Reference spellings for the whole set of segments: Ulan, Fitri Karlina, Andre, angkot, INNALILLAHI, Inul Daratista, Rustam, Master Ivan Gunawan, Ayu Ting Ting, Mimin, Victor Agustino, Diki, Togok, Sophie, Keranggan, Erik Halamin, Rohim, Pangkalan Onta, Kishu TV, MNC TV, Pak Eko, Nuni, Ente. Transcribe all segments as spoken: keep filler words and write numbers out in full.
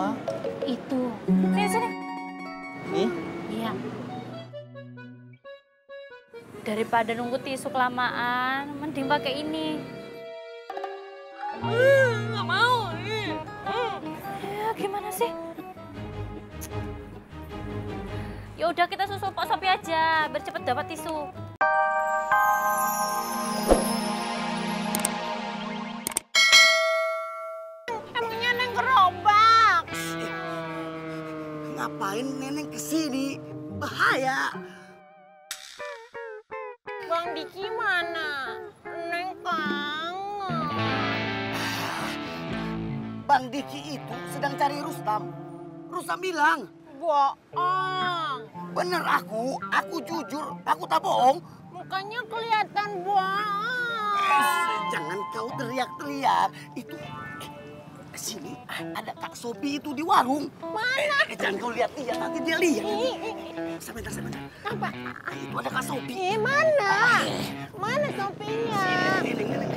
apa? Itu. Sini, sini. Ini? Iya. Daripada nunggu tisu kelamaan, mending pakai ini. Nggak mau. Ya, gimana sih? Ya udah kita susul Pak Sophie aja, biar cepet dapat tisu. Emangnya Neng gerobak? Eh, ngapain Neneng kesini? Bahaya. Bang Diki mana? Neng kangen. Bang Diki itu sedang cari Rustam. Rustam bilang. Bohong. Bener aku, aku jujur, aku tak bohong. Mukanya kelihatan bohong. Eh, jangan kau teriak-teriak. Itu eh, sini ada Kak Sophie itu di warung. Mana? Eh, jangan kau lihat-lihat, nanti dia lihat. Sebentar, sebentar. Apa? Ah, itu ada Kak Sophie. Eh, mana? Eh. Mana Sophie-nya? Sini, sini, sini.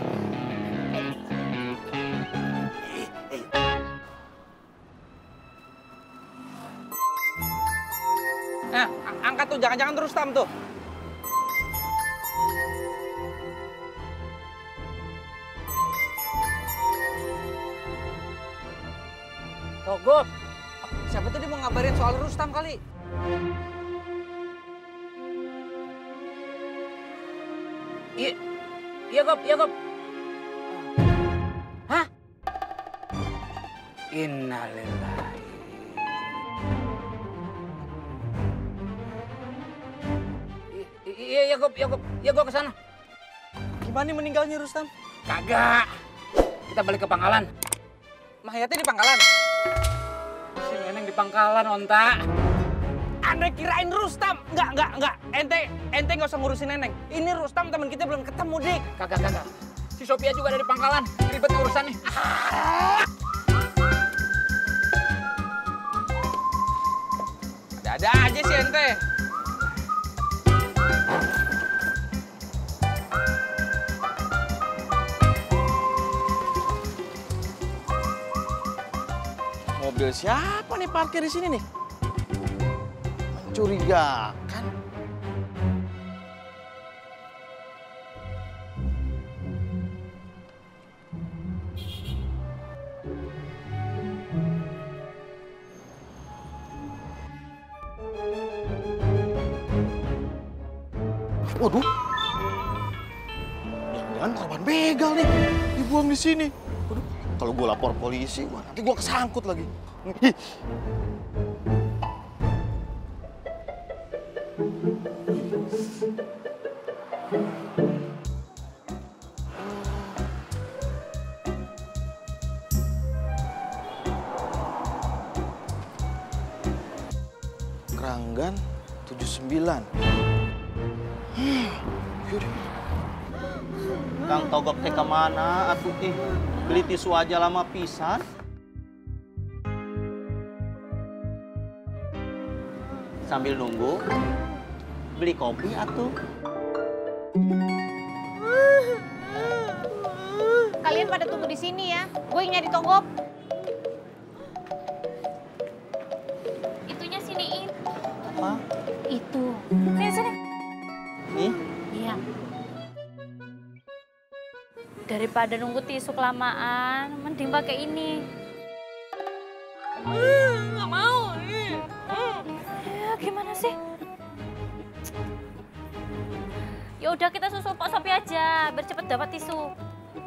Nah, angkat tuh, jangan-jangan terus tam tuh. Togok, siapa tuh dia mau ngabarin soal Rustam kali? Iya, iya Gop, iya Gop. Hah? Innalillahi. Iya, iya Gop, iya Gop, iya Gop kesana. Gimana nih meninggalnya Rustam? Kagak, kita balik ke Pangkalan. Mahayatnya di Pangkalan. Si Neneng di Pangkalan, Onta. Andre kirain Rustam. Enggak, enggak, enggak. Ente, ente nggak usah ngurusin Neneng. Ini Rustam teman kita belum ketemu, Dik. Kagak, kagak. Si Sophie juga ada di Pangkalan. Ribet urusannya. Ada-ada aja sih Ente. Mobil siapa nih parkir di sini nih? Mencurigakan. Waduh. Jangan korban begal nih, dibuang di sini. Kalau gue lapor polisi, wah, nanti gue kesangkut lagi. Hih. Keranggan tujuh sembilan. Hih. Kang Togok teh kemana? Atuh ih. Beli tisu aja lama pisan. Sambil nunggu, beli kopi atuh. Kalian pada tunggu di sini ya. Gue nyari Togok. Itunya siniin. Apa? Itu. Sini, sini. Ini? Iya. Daripada nunggu tisu kelamaan, mending pakai ini. Nggak mau. Ya, gimana sih? Ya udah kita susul Pak Sophie aja, biar cepet dapat tisu.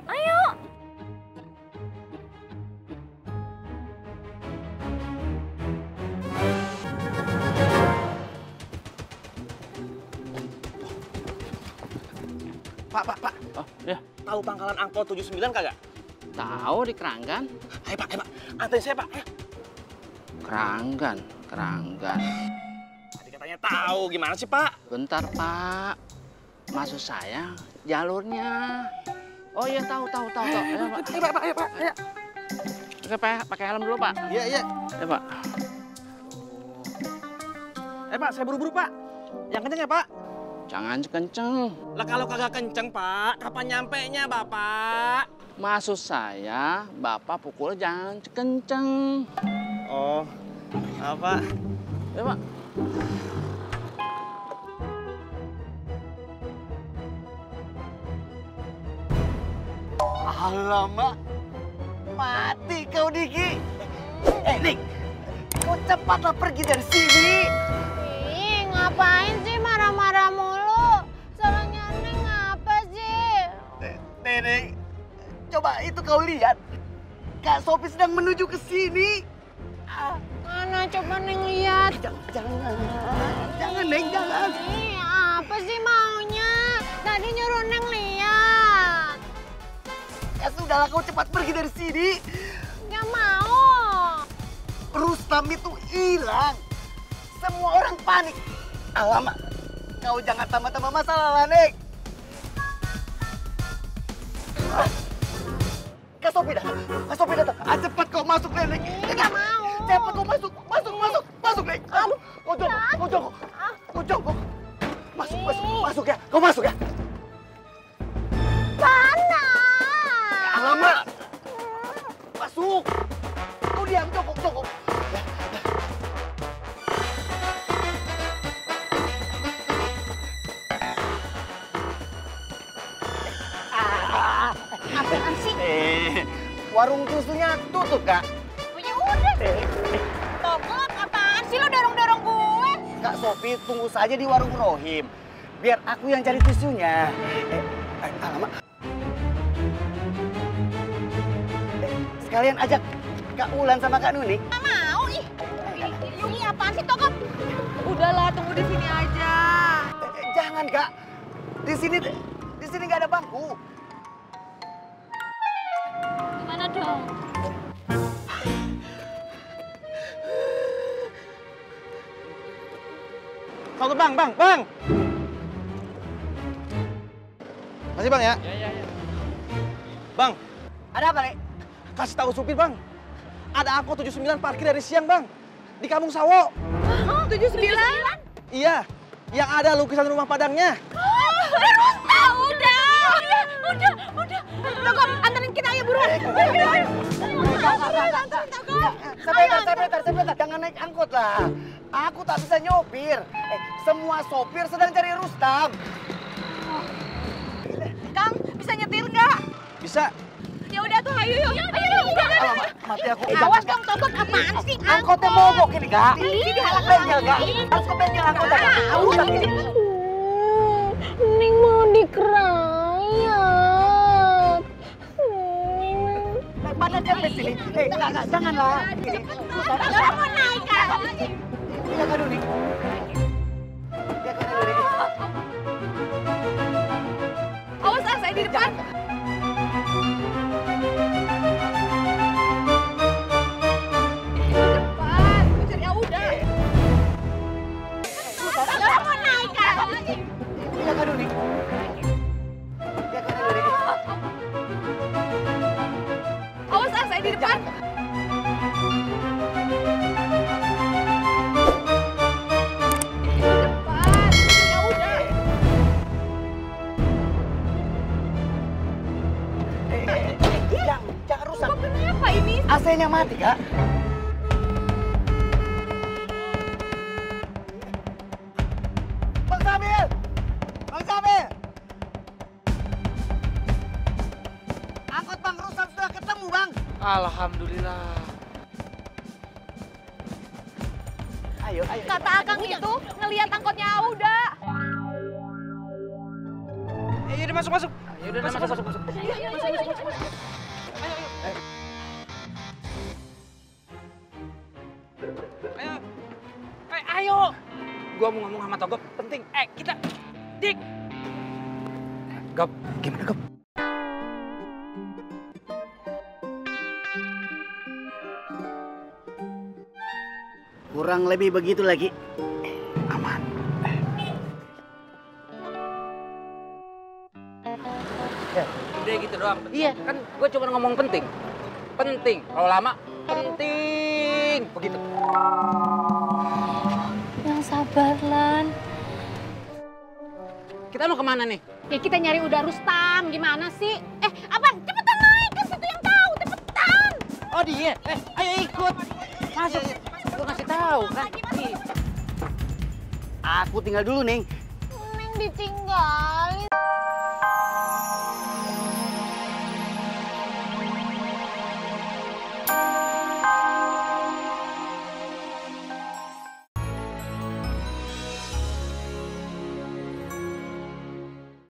Ayo. Pak, Pak, Pak. Oh, ya. Tahu Pangkalan angkot tujuh sembilan kagak? Tahu di Keranggan. Ayo Pak, ayo Pak. Anterin saya Pak. Ayo. Keranggan, Keranggan. Tadi katanya tahu, gimana sih Pak? Bentar Pak. Maksud saya jalurnya. Oh iya tahu, tahu, tahu. Ayo, ayo Pak, ayo Pak, ayo Pak. Ayo. Oke Pak, pakai helm dulu Pak. Iya, iya. Ayo Pak. Eh Pak, saya buru-buru Pak. Yang kenceng ya Pak. Jangan kenceng. Lah kalau kagak kenceng, Pak, kapan nyampenya, Bapak? Maksud saya, Bapak pukul jangan kenceng. Oh, apa? Ya, Pak. Alamak, mati kau, Diki. Eh, Dik, kau cepatlah pergi dari sini. Ih, ngapain sih marah-marah mulu? Salahnya Neng apa sih? Nenek, coba itu kau lihat. Kak Sophie sedang menuju ke sini. Mana coba Neng lihat? Jangan, jangan, jangan Neng, jangan. Ih, apa sih maunya? Tadi nyuruh Neng lihat. Ya sudahlah, kau cepat pergi dari sini. Nggak mau. Rustam itu hilang. Semua orang panik. Alamak, kau jangan tambah-tambah masalah lah, Neng. Kak Sophie datang, Kak Sophie datang. Ah, cepat kau masuk, Nenek. Enggak mau. Cepat kau masuk, masuk, masuk, masuk, Nek. Aduh, kau jongkok, kau jongkok, kau jongkok. Masuk, masuk, masuk ya. Kau masuk ya. Panas. Alamak. Masuk. Kau diam, jongkok, jongkok. Apaan sih? Eh, warung susunya tutup, Kak. Punya udah. Togok, apaan sih lo dorong-dorong gue? Kak Sophie, tunggu saja di warung Rohim. Biar aku yang cari susunya. Eh, alamak. Eh, sekalian ajak Kak Ulan sama Kak Nuni. Nggak mau, ih. Yuni, apaan sih, Togok? Udahlah, tunggu di sini aja. Eh, jangan, Kak. Di sini, di sini nggak ada bangku. Mana dong? Tunggu bang, bang, bang. Masih bang ya? Ya, ya, ya. Bang, ada apa nih? Kasih tahu supir bang. Ada angkot tujuh puluh sembilan parkir dari siang bang, di Kampung Sawo. Oh, tujuh puluh sembilan? Iya, yang ada lukisan rumah Padangnya. Oh, udah, udah, udah, udah. Togok, antarin kita aja buruan. Ayo, sebentar, sebentar, sebentar. Jangan naik angkot lah. Aku tak bisa nyopir. Eh, semua sopir sedang cari Rustam. Kang, bisa nyetir nggak? Bisa. Ya udah tuh, ayo yuk. Ayo yuk, udah. Mati aku. Awas dong, Togok, apaan sih? Angkotnya mogok ini, Kak. Ini dihalang bengkel, Kak. Harus ke bengkel angkotnya. Neng mau dikerayat. Neng mana dia di sini? Eh, enggak, enggak, janganlah. Kita mau naik kan? Kita kan dulu nih. Kita kan dulu nih. Awas, saya di depan. A C-nya mati, Kak. Bang Samir! Bang Samir! Angkot Bang Rustam sudah ketemu, Bang. Alhamdulillah. Ayo, ayo. Kata Akang itu ngelihat angkotnya Auda. Ayo, udah masuk, masuk. Ayo, udah masuk, masuk, masuk. Ayo, ayo, ayo, ayo. Ayo, gua mau ngomong sama Togok penting. Eh, kita, Dik. Gop, gimana Gop? Kurang lebih begitu lagi. Eh, aman. Eh. Udah gitu doang. Penting. Iya, kan gua cuma ngomong penting. Penting. Kalau lama, penting. Begitu. Sabar, Lan. Kita mau kemana nih? Ya kita nyari udah Rustam, gimana sih? Eh, abang, cepetan naik ke situ yang tahu, cepetan. Oh dia, eh, ayo ikut. Masuk. Gue kasih tahu kan. Aku tinggal dulu, Neng. Neng ditinggal.